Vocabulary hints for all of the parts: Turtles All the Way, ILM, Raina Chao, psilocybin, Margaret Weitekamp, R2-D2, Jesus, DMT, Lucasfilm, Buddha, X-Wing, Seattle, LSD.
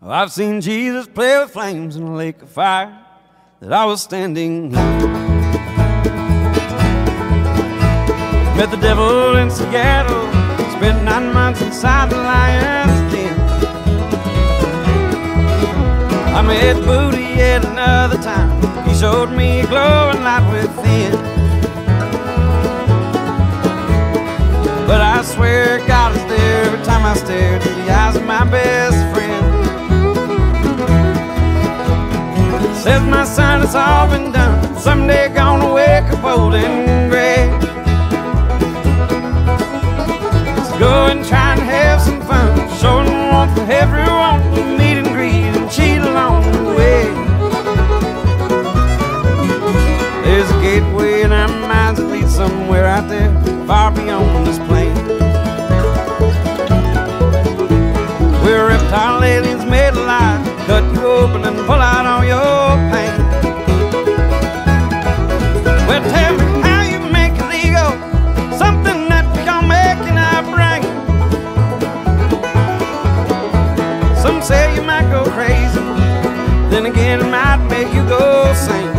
Well, I've seen Jesus play with flames in a lake of fire that I was standing in. Met the devil in Seattle, spent 9 months inside the lion's den. I met Booty yet another time, he showed me a glowing light within. But I swear God is there every time I stare through the eyes of my best friend. Says my son, it's all been done, someday gonna wake up old and gray. Go and try and have some fun, showing warmth for everyone. Meet and greet and cheat along the way. There's a gateway in our minds that leads somewhere out there, far beyond this plane. We're reptile aliens made alive, cut you open and pull out all your pain. Well, tell me how you make it legal, something that we don't make in our brain. Some say you might go crazy, then again it might make you go sane.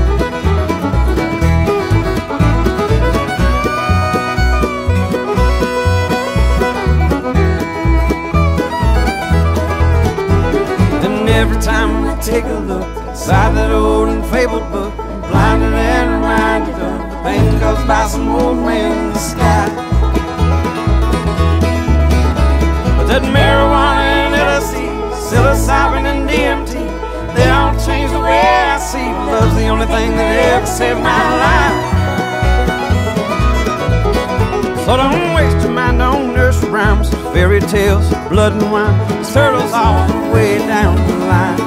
And every time I take a look inside that old and fabled book, I'm blinded and reminded of the pain caused by some old man in the sky. But that marijuana and LSD, psilocybin and DMT, they all change the way I see. Love's the only thing that ever saved my life. So don't waste your mind on nursery rhymes, fairy tales, blood and wine. There's turtles all the way down the line.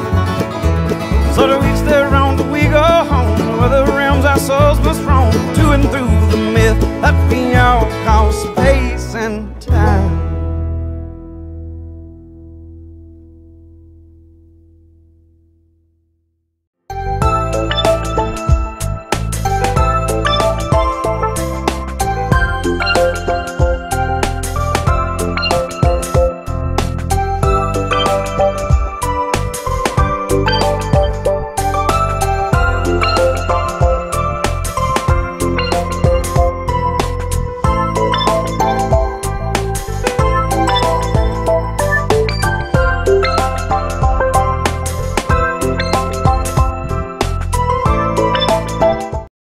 So to each their own, do we go home? Where the realms our souls must roam, to and through the myth that we